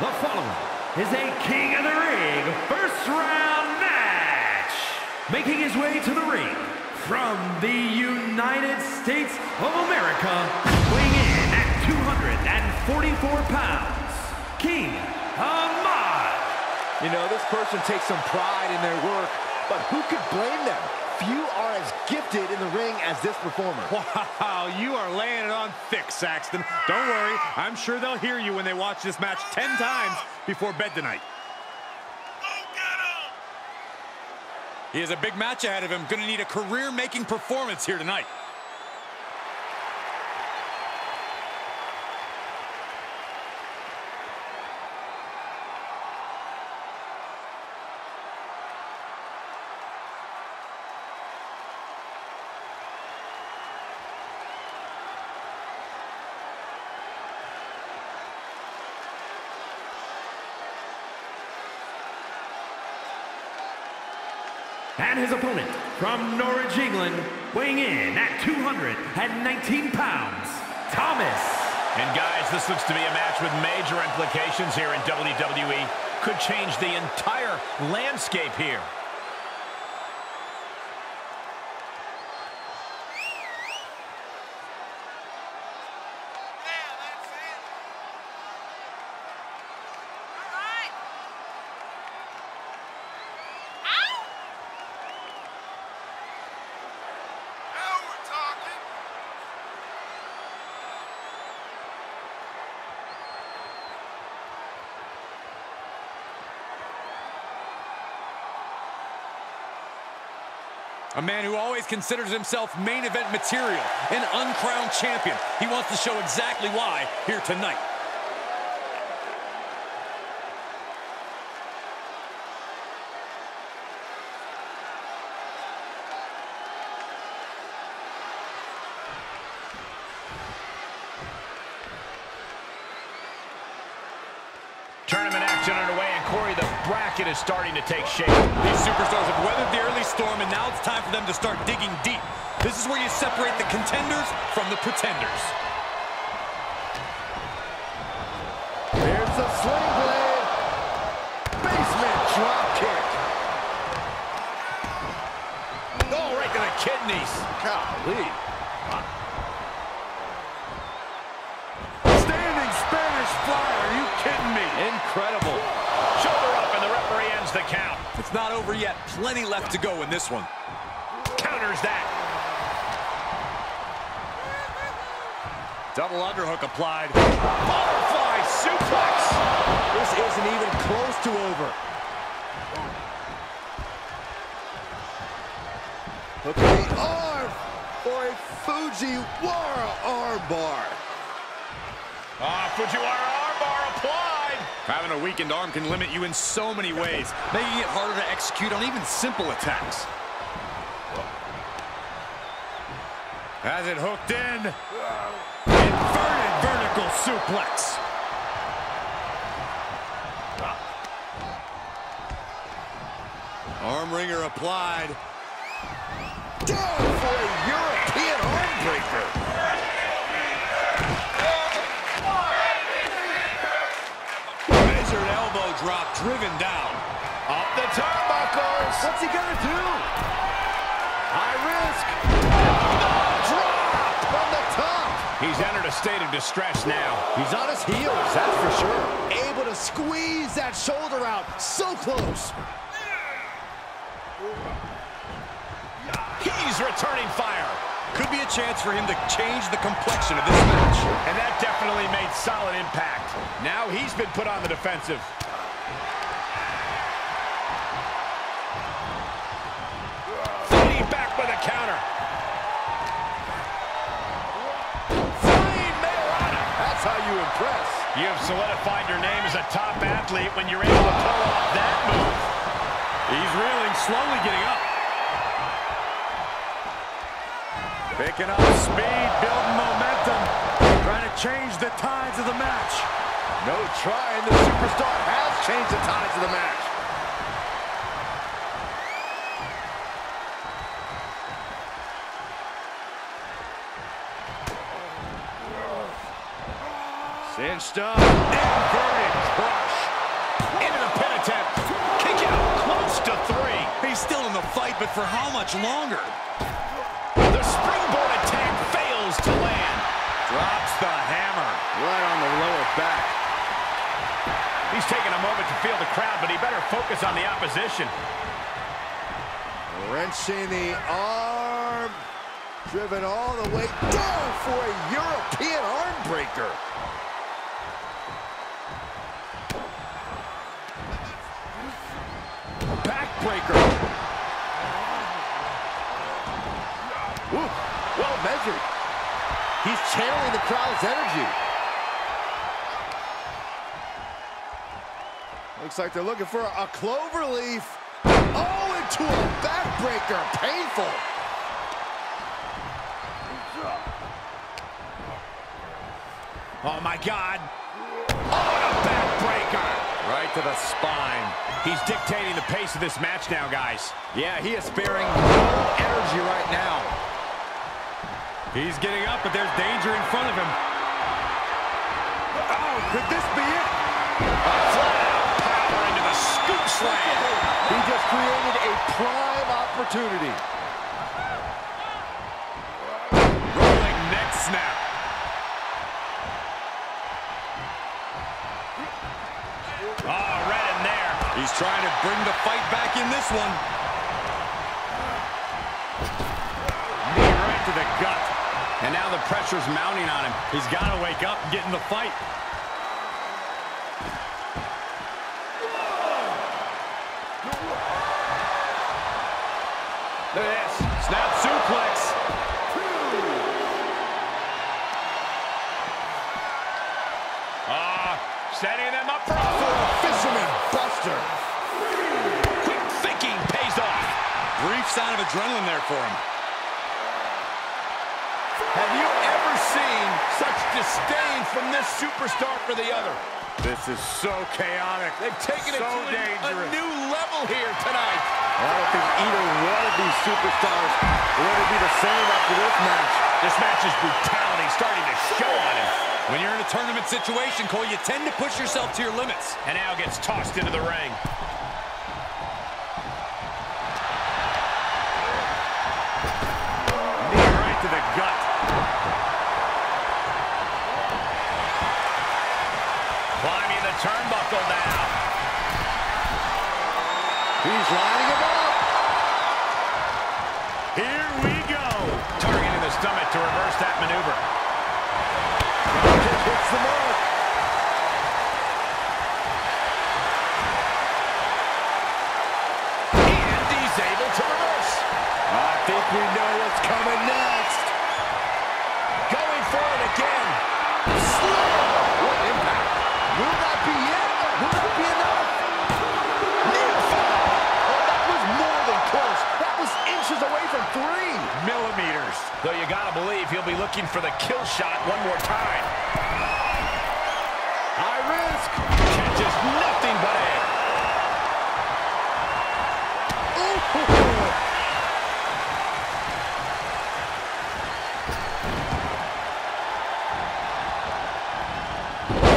The following is a King of the Ring first round match. Making his way to the ring from the United States of America, weighing in at 244 pounds, King Ahmad. You know, this person takes some pride in their work, but who could blame them? Few are as gifted in the ring as this performer. Wow, you are laying it on thick, Saxton. Don't worry, I'm sure they'll hear you when they watch this match 10 times before bed tonight. He has a big match ahead of him. Gonna need a career-making performance here tonight. And his opponent, from Norwich, England, weighing in at 219 pounds, Thomas. And guys, this looks to be a match with major implications here in WWE. Could change the entire landscape here. A man who always considers himself main event material, an uncrowned champion. He wants to show exactly why here tonight. Tournament action underway, and Corey, the bracket is starting to take shape. These superstars have weathered the early storm, and now it's time for them to start digging deep. This is where you separate the contenders from the pretenders. There's the sling blade. Basement drop kick. Oh, right to the kidneys. Golly. Standing Spanish flyer. Are you kidding me? Incredible. Shoulder up, and the referee ends the count. It's not over yet. Plenty left to go in this one. Counters that. Double underhook applied. Butterfly suplex. This isn't even close to over. Hook the arm for a Fujiwara armbar. Ah, Fujiwara. Having a weakened arm can limit you in so many ways, making it harder to execute on even simple attacks. Has it hooked in. Inverted vertical suplex. Arm wringer applied. Down for a European arm breaker. Elbow drop, driven down. Up the turnbuckles. What's he gonna do? High risk. Drop from the top. He's entered a state of distress now. He's on his heels, that's for sure. Able to squeeze that shoulder out. So close. He's returning fire. Could be a chance for him to change the complexion of this match. And that definitely made solid impact. Now he's been put on the defensive. Fighting back with a counter. Flying Mayrana. That's how you impress. You have solidified your name as a top athlete when you're able to pull off that move. He's reeling, slowly getting up. Picking up speed, building momentum, trying to change the tides of the match. No trying, the superstar has changed the tides of the match. Cinched up, inverted crush. still in the fight, but for how much longer? The springboard attack fails to land. Drops the hammer right on the lower back. He's taking a moment to feel the crowd, but he better focus on the opposition. Wrenching the arm, driven all the way down for a European arm breaker. Backbreaker. Well measured. He's channeling the crowd's energy. Looks like they're looking for a clover leaf. Oh, into a backbreaker. Painful. Oh, my God. Right to the spine. He's dictating the pace of this match now, guys. Yeah, he is sparing energy right now. He's getting up, but there's danger in front of him. Oh, could this be it? A flat-out power into the scoop slam. He just created a prime opportunity. Rolling neck snap. He's trying to bring the fight back in this one. Knee right to the gut. And now the pressure's mounting on him. He's got to wake up and get in the fight. Look at this. Snap suplex. Setting them up for a fisherman buster. Quick thinking pays off. Brief sign of adrenaline there for him. Have you ever seen such disdain from this superstar for the other? This is so chaotic. They've taken it to a new level here tonight. I don't think either one of these superstars will ever be the same after this match. This match's brutality starting to show on him. When you're in a tournament situation, Cole, you tend to push yourself to your limits. And now gets tossed into the ring. Knee right to the gut. Climbing the turnbuckle now. He's lining him up. Here we go. Targeting the stomach to reverse that maneuver. Hits the mark. And he's able to reverse. I think we know what's coming next. Going for it again. Slam! What impact. Will that be it? Will that be enough? Near fall. Oh, that was more than close. That was inches away from 3 millimeters. Though you gotta believe he'll be looking for the kill shot one more time. High risk. Catches nothing but air.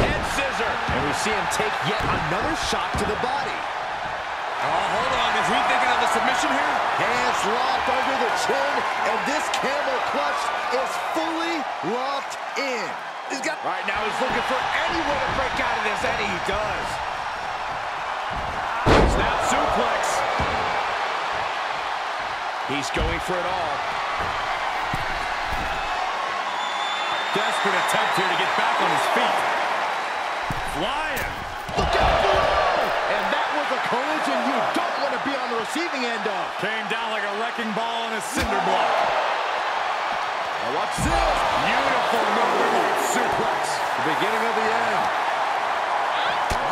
Head scissor. And we see him take yet another shot to the body. Oh, hold on. Is he thinking of a submission here? Hands locked under the chin, and this camel clutch is fully locked in. Right now, he's looking for anyone to break out of this, and he does. Snap suplex. He's going for it all. Desperate attempt here to get back on his feet. Flying. Look out below! And that was a collision you don't want to be on the receiving end of. Came down like a wrecking ball on a cinder block. Now watch this. Beautiful Norwegian suplex. The beginning of the end.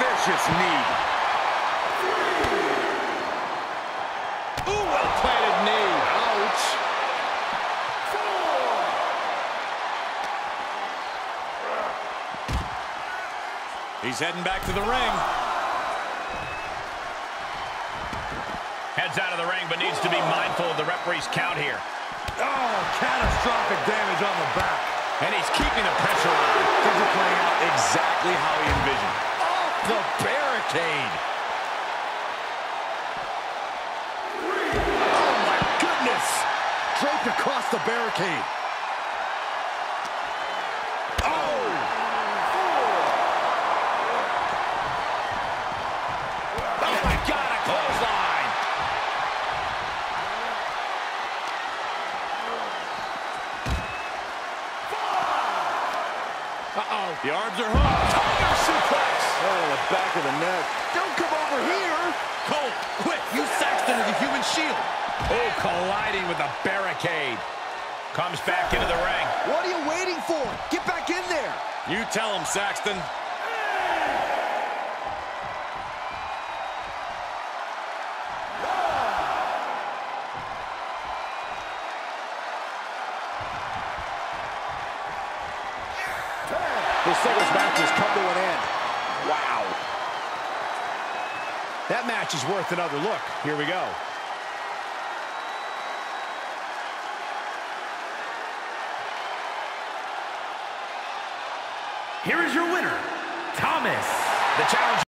Vicious knee. Ooh, well-planted knee. Ouch. 4. He's heading back to the ring. Heads out of the ring, but needs to be mindful of the referee's count here. Oh, catastrophic damage on the back. And he's keeping the pressure on. Things are playing out exactly how he envisioned. Off the barricade. the barricade. The arms are hooked. Tiger suplex. Oh, the back of the neck. Don't come over here. Cole, quick, use Saxton as a human shield. Oh, colliding with the barricade. Comes back into the ring. What are you waiting for? Get back in there. You tell him, Saxton. This second match has come to an end. Wow. That match is worth another look. Here we go. Here is your winner, Thomas, the challenger.